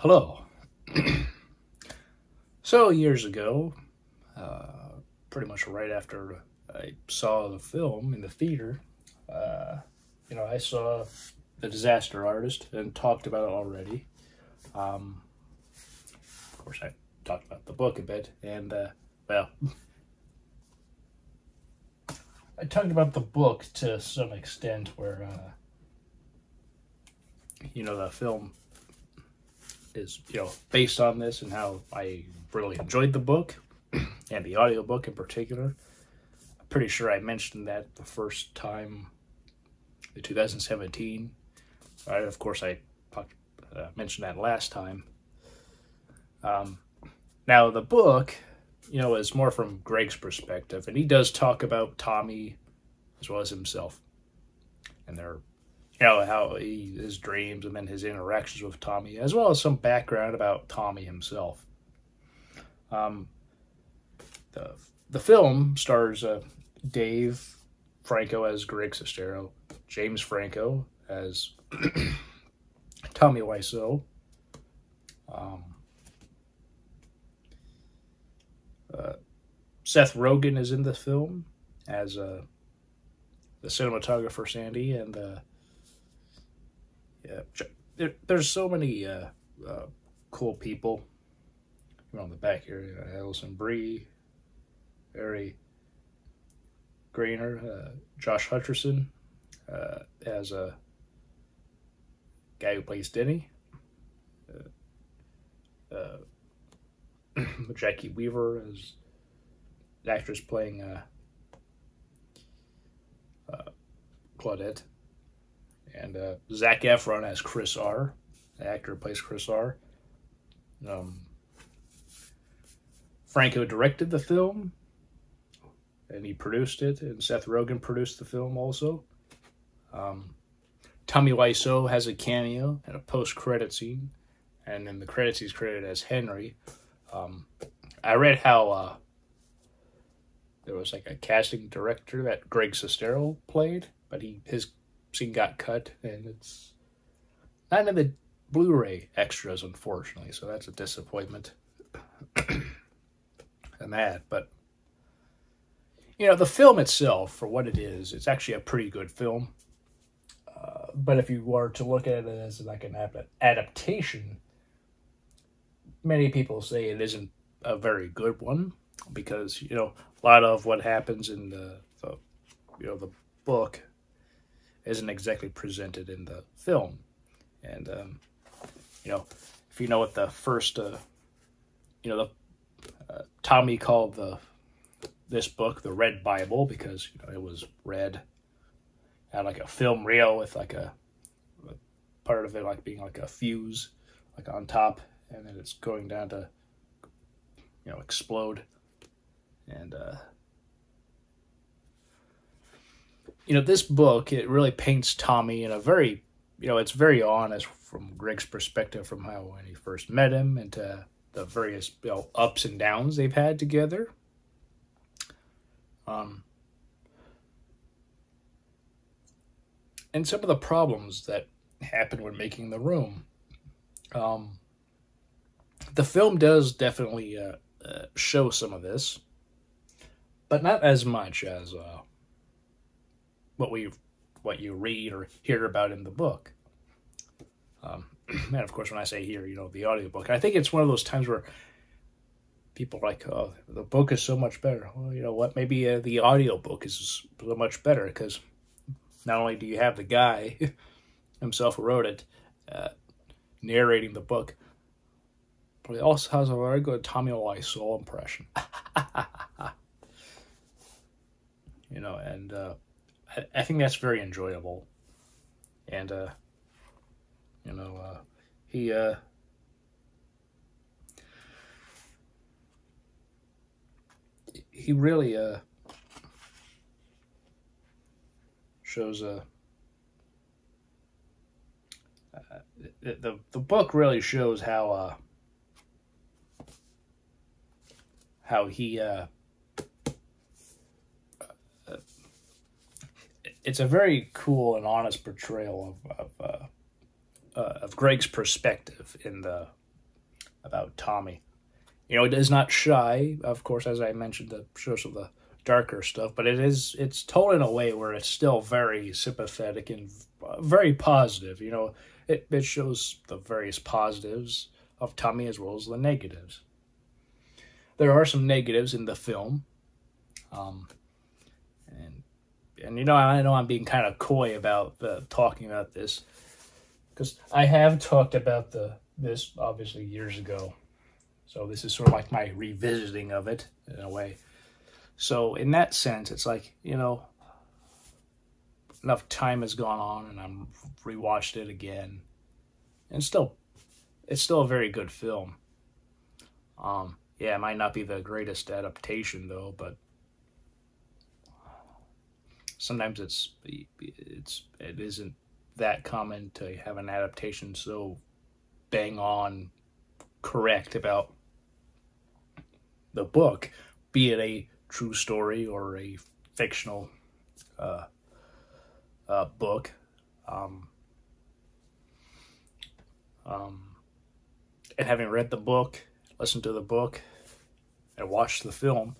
Hello. So years ago, pretty much right after I saw the film in the theater, I saw The Disaster Artist and talked about it already. Of course, I talked about the book a bit, and, I talked about the book to some extent where, the film is, based on this and how I really enjoyed the book and the audiobook in particular. I'm pretty sure I mentioned that the first time in 2017. Of course, I mentioned that last time. Now, the book, is more from Greg's perspective, and he does talk about Tommy as well as himself and their how his dreams and then his interactions with Tommy, as well as some background about Tommy himself. The film stars Dave Franco as Greg Sestero, James Franco as Tommy Wiseau, Seth Rogen is in the film as the cinematographer Sandy, and there's so many cool people on the back here. Alison Brie, Barry Greener, Josh Hutcherson as a guy who plays Denny, Jackie Weaver as an actress playing Claudette, and Zac Efron as Chris R. The actor who plays Chris R. Franco directed the film, and he produced it, and Seth Rogen produced the film also. Tommy Wiseau has a cameo and a post-credit scene, and in the credits he's credited as Henry. I read how there was like a casting director that Greg Sestero played, but his scene got cut, and it's not in the Blu-ray extras, unfortunately, so that's a disappointment. And that, but the film itself, for what it is, it's actually a pretty good film. But if you were to look at it as like an adaptation, many people say it isn't a very good one, because a lot of what happens in the book isn't exactly presented in the film. And if you know what the first Tommy called this book the Red Bible, because it was red, had like a film reel with like a part of it like being like a fuse like on top, and then it's going down to explode. And this book, it really paints Tommy in a very it's very honest from Greg's perspective, from how when he first met him and to the various ups and downs they've had together. And some of the problems that happened when making The Room. The film does definitely show some of this, but not as much as what you read or hear about in the book. And of course, when I say here, the audiobook, I think it's one of those times where people are like, oh, the book is so much better. Well, you know what? Maybe the audiobook is so much better, because not only do you have the guy himself who wrote it narrating the book, but he also has a very good Tommy Wiseau impression. And I think that's very enjoyable. And, he really shows the book really shows how he it's a very cool and honest portrayal of Greg's perspective in the about Tommy. You know, it is not shy, of course, as I mentioned, the shows of the darker stuff, but it's told in a way where it's still very sympathetic and very positive. You know, it shows the various positives of Tommy as well as the negatives. There are some negatives in the film. And you know, I know I'm being kind of coy about talking about this, because I have talked about this obviously years ago. So this is sort of like my revisiting of it in a way. So in that sense, it's like, you know, enough time has gone on and I've rewatched it again. And it's still a very good film. Yeah, it might not be the greatest adaptation though, but sometimes it isn't that common to have an adaptation so bang on correct about the book, be it a true story or a fictional book. And having read the book, listened to the book, and watched the film,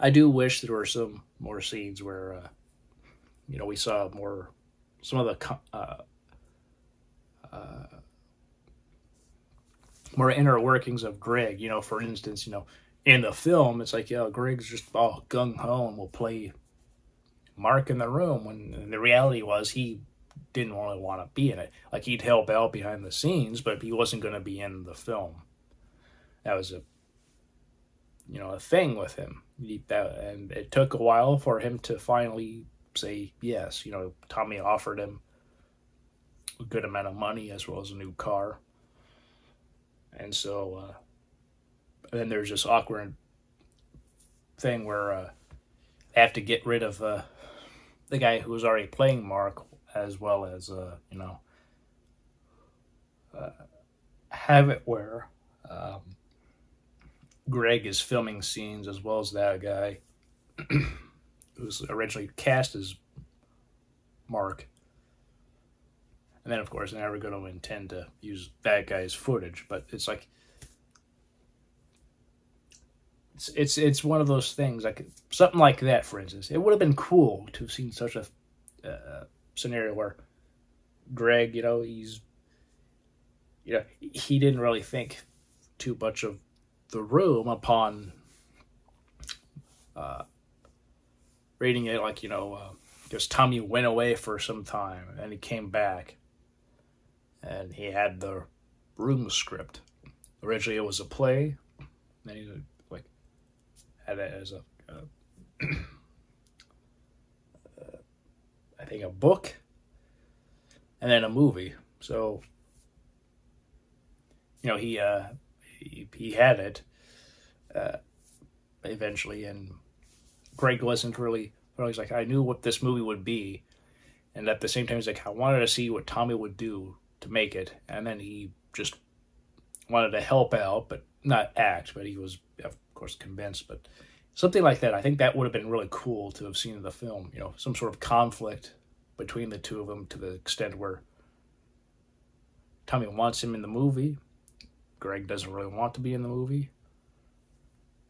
I do wish there were some more scenes where, you know, we saw more, some of the more inner workings of Greg. You know, for instance, you know, in the film, it's like, yeah, Greg's just all gung-ho and will play Mark in The Room, when the reality was he didn't really want to be in it. Like, he'd help out behind the scenes, but he wasn't going to be in the film. That was a, you know, a thing with him. And it took a while for him to finally say yes. You know, Tommy offered him a good amount of money as well as a new car. And so, and then there's this awkward thing where they have to get rid of the guy who was already playing Mark, as well as, you know, have it where Greg is filming scenes as well as that guy who was originally cast as Mark. And then, of course, they're never going to intend to use that guy's footage. But it's like, it's one of those things. Like, something like that, for instance. It would have been cool to have seen such a scenario where Greg, you know, he didn't really think too much of The Room upon reading it, like, you know, because Tommy went away for some time and he came back and he had The Room script. Originally it was a play, then he like had it as I think a book, and then a movie. So, you know, he had it eventually, and Greg wasn't really, but he's like, I knew what this movie would be, and at the same time, he's like, I wanted to see what Tommy would do to make it, and then he just wanted to help out, but not act, but he was, of course, convinced, but something like that. I think that would have been really cool to have seen in the film, you know, some sort of conflict between the two of them to the extent where Tommy wants him in the movie, Greg doesn't really want to be in the movie,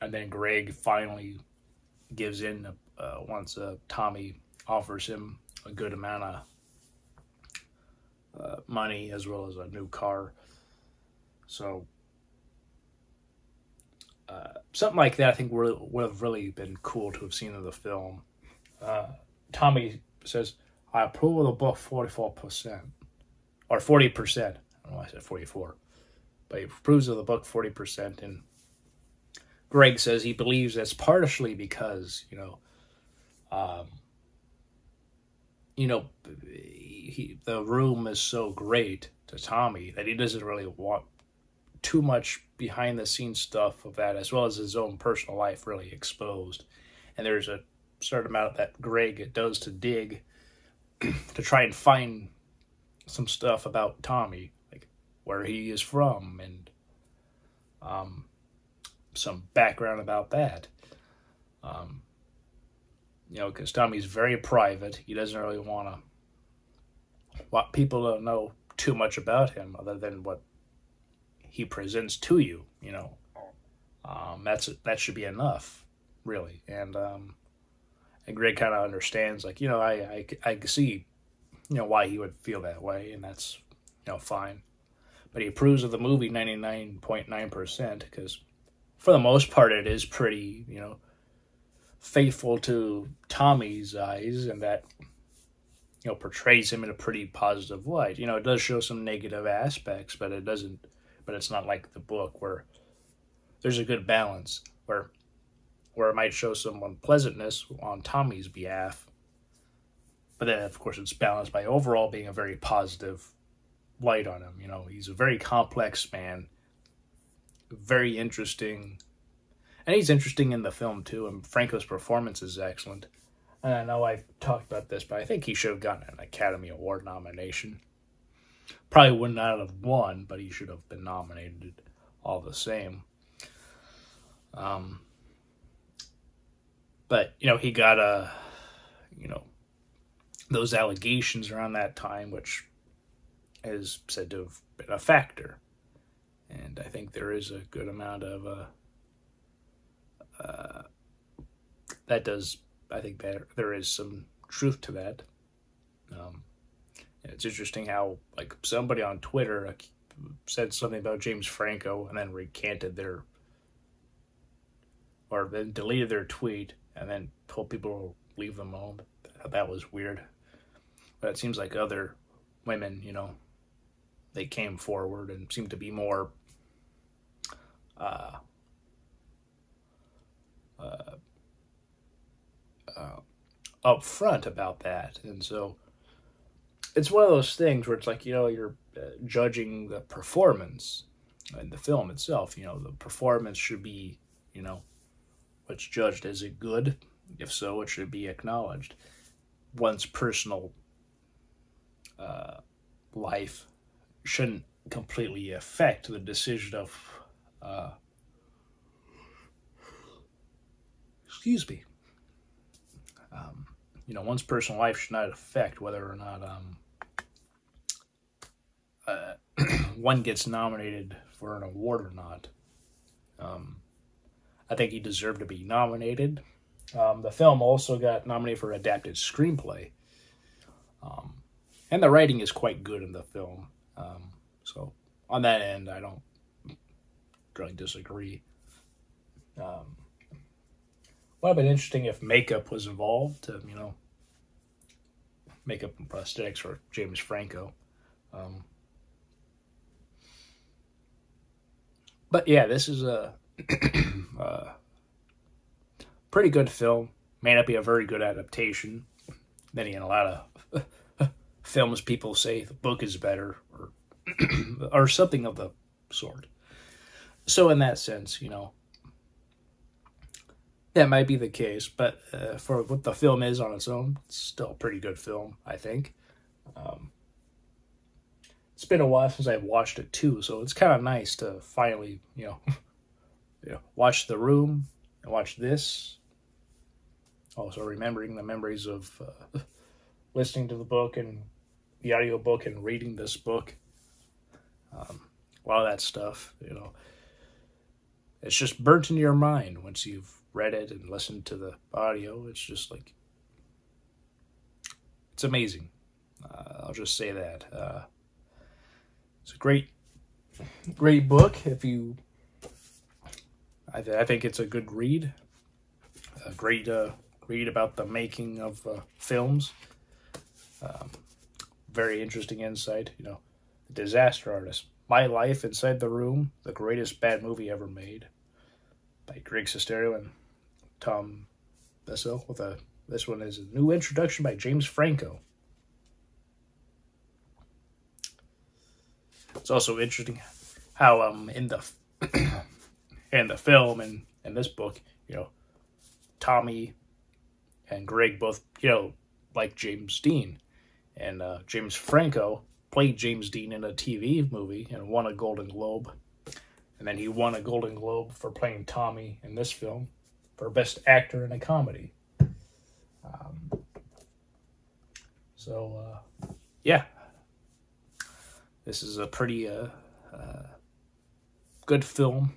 and then Greg finally gives in once Tommy offers him a good amount of money as well as a new car. So something like that I think would have really been cool to have seen in the film. Tommy says, I approve of the book 44%, or 40%. I don't know why I said 44. But he approves of the book 40%, and Greg says he believes that's partially because, you know, The Room is so great to Tommy that he doesn't really want too much behind-the-scenes stuff of that, as well as his own personal life really exposed. And there's a certain amount that Greg does to dig to try and find some stuff about Tommy, where he is from, and some background about that. You know, because Tommy's very private. He doesn't really want people to know too much about him other than what he presents to you, you know. That should be enough, really. And Greg kind of understands, like, you know, I see, you know, why he would feel that way, and that's, you know, fine. But he approves of the movie 99.9% because, for the most part, it is pretty, you know, faithful to Tommy's eyes, and that, you know, portrays him in a pretty positive light. You know, it does show some negative aspects, but it doesn't, but it's not like the book where there's a good balance where it might show some unpleasantness on Tommy's behalf. But then, of course, it's balanced by overall being a very positive light on him. You know, he's a very complex man, very interesting. And he's interesting in the film, too, and Franco's performance is excellent. And I know I've talked about this, but I think he should have gotten an Academy Award nomination. Probably would not have won, but he should have been nominated all the same. But, you know, he got a, you know, those allegations around that time, which is said to have been a factor. And I think there is a good amount of, that does, I think that there is some truth to that. It's interesting how, like, somebody on Twitter said something about James Franco and then recanted their, or then deleted their tweet and then told people to leave them alone. That was weird. But it seems like other women, you know, they came forward and seemed to be more upfront about that. And so it's one of those things where it's like, you know, you're judging the performance and the film itself. You know, the performance should be, you know, what's judged. Is it good? If so, it should be acknowledged. One's personal life shouldn't completely affect the decision of, excuse me, you know, one's personal life should not affect whether or not one gets nominated for an award or not. I think he deserved to be nominated. The film also got nominated for adapted screenplay. And the writing is quite good in the film. So on that end, I don't really disagree. Would have been interesting if makeup was involved, you know, makeup and prosthetics for James Franco. But yeah, this is a pretty good film. May not be a very good adaptation. Then again, a lot of films people say the book is better, or or something of the sort. So in that sense, you know, that might be the case. But for what the film is on its own, it's still a pretty good film, I think. It's been a while since I've watched it too, so it's kind of nice to finally, you know, you know, watch The Room and watch this. Also remembering the memories of listening to the book and the audiobook and reading this book. A lot of that stuff, you know, it's just burnt into your mind once you've read it and listened to the audio. It's just like, it's amazing. I'll just say that. It's a great, great book. If you, I think it's a good read. A great read about the making of films. Very interesting insight, you know. The Disaster Artist. My Life Inside the Room, the Greatest Bad Movie Ever Made, by Greg Sestero and Tom Bissell. With a, this one is a new introduction by James Franco. It's also interesting how in the in the film and in this book, you know, Tommy and Greg both, you know, like James Dean. And James Franco played James Dean in a TV movie and won a Golden Globe. And then he won a Golden Globe for playing Tommy in this film for Best Actor in a Comedy. So, yeah. This is a pretty good film.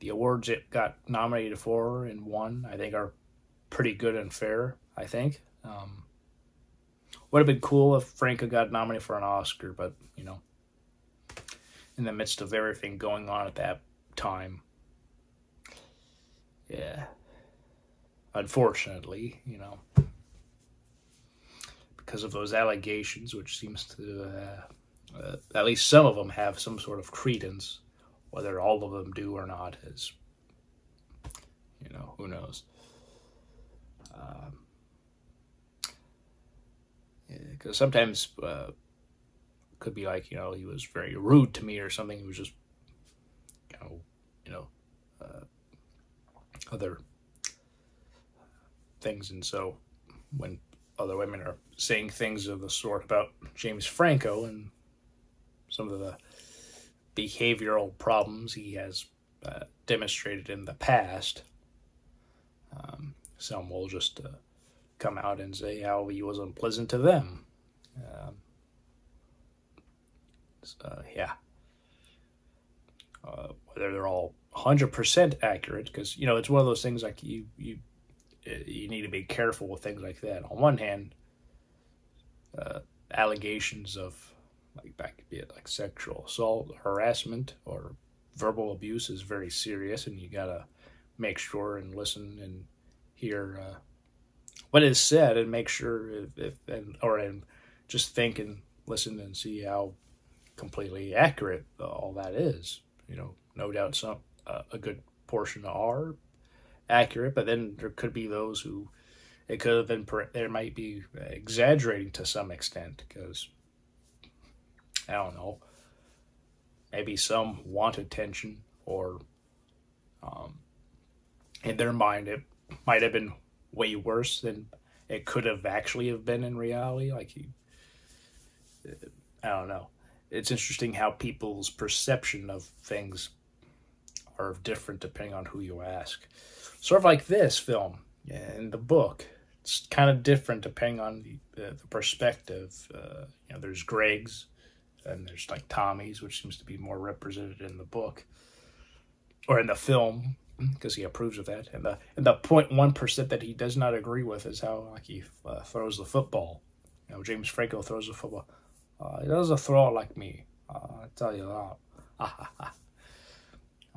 The awards it got nominated for and won, I think, are pretty good and fair, I think. Would have been cool if Franco got nominated for an Oscar, but, you know, in the midst of everything going on at that time. Yeah. Unfortunately, you know, because of those allegations, which seems to, at least some of them have some sort of credence. Whether all of them do or not is, you know, who knows. Because sometimes could be like, you know, he was very rude to me or something. He was just, other things. And so when other women are saying things of the sort about James Franco and some of the behavioral problems he has demonstrated in the past, some will just come out and say how he was unpleasant to them. Yeah. Whether they're all 100% accurate, because, you know, it's one of those things like you need to be careful with things like that. On one hand, allegations of, like, that could be it, like sexual assault, harassment, or verbal abuse is very serious, and you gotta make sure and listen and hear what is said, and make sure and just think and listen and see how completely accurate all that is. You know, no doubt some a good portion are accurate, but then there could be those who it could have been there might be exaggerating to some extent, because, I don't know, maybe some want attention, or in their mind it might have been way worse than it could have actually have been in reality. Like, I don't know. It's interesting how people's perception of things are different depending on who you ask. Sort of like this film and the book. It's kind of different depending on the perspective. You know, there's Greg's, and there's like Tommy's, which seems to be more represented in the book or in the film, because he approves of that. And the 0.1% that he does not agree with is how, like, he throws the football. You know, James Franco throws the football. He doesn't throw it like me. I tell you that.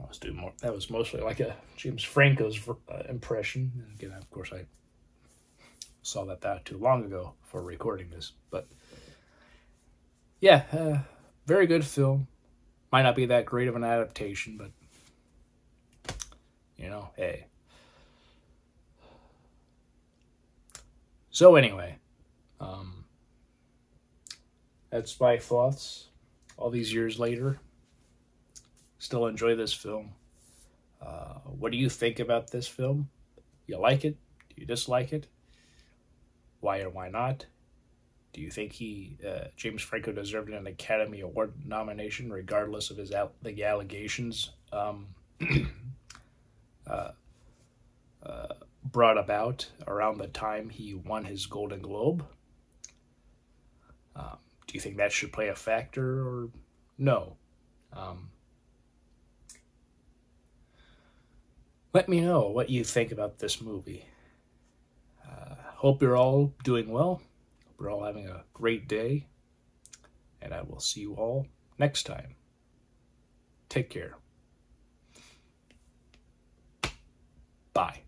I was doing more. That was mostly like a James Franco's impression. And again, of course, I saw that too long ago for recording this, but. Yeah, very good film. Might not be that great of an adaptation, but, you know, hey. So anyway, that's my thoughts all these years later. Still enjoy this film. What do you think about this film? You like it? Do you dislike it? Why or why not? Do you think James Franco deserved an Academy Award nomination regardless of his the allegations brought about around the time he won his Golden Globe? Do you think that should play a factor or no? Let me know what you think about this movie. Hope you're all doing well. We're all having a great day, and I will see you all next time. Take care. Bye.